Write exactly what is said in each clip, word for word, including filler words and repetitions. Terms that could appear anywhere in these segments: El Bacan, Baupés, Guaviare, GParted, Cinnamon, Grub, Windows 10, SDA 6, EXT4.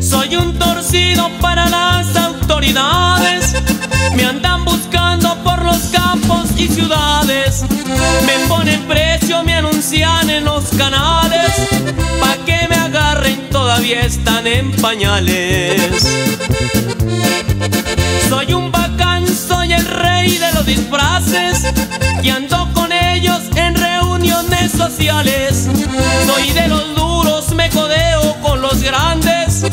Soy un torcido para las autoridades, me andan buscando por los campos y ciudades, me ponen precio, me anuncian en los canales, pa' que me agarren todavía están en pañales. Soy un bacán, soy el rey de los disfraces y ando con ellos en reuniones sociales. Soy de los duros, me codeo con los grandes,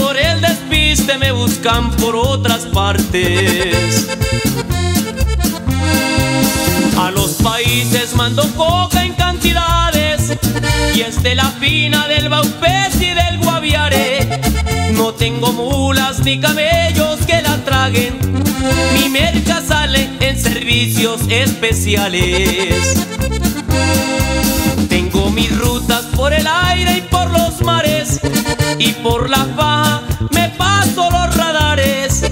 por el despiste me buscan por otras partes. A los países mando coca en cantidades, y es de la fina del Baupés y del Guaviare. No tengo mulas ni camellos que la traguen, mi merca sale en servicios especiales. Tengo mis rutas por el aire y por los mares, y por la faja me paso los radares.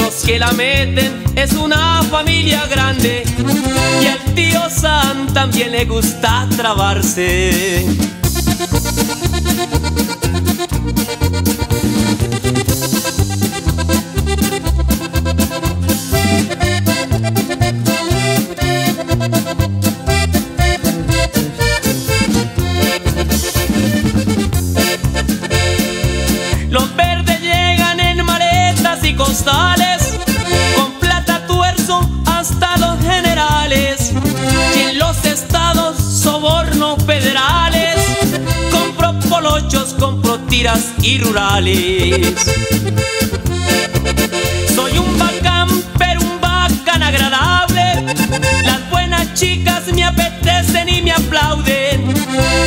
Los que la meten es una familia grande, y al tío Sam también le gusta trabarse. Los verdes llegan en maletas y costales, con plata tuerzo hasta los generales, y en los estados sobornos federales, compro polochos, compro tiras y rurales. Soy un bacán, pero un bacán agradable, las buenas chicas me apetecen y me aplauden.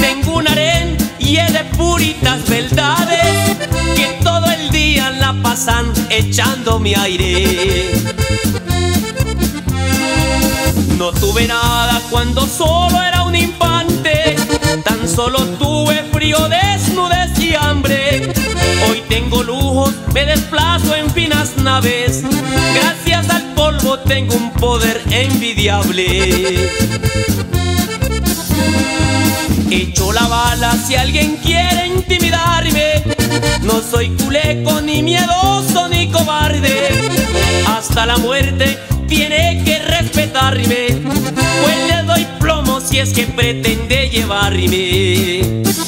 Tengo un harén y es de puritas verdades, que todo el día la pasan echando mi aire. No tuve nada cuando solo era un infante, tan solo tuve frío, desnudez y hambre. Hoy tengo lujos, me desplazo en finas naves, gracias al polvo tengo un poder envidiable. Echo la bala si alguien quiere intimidarme, no soy culeco, ni miedoso, ni cobarde. Hasta la muerte tiene que respetarme, pues le doy plomo si es que pretende llevarme.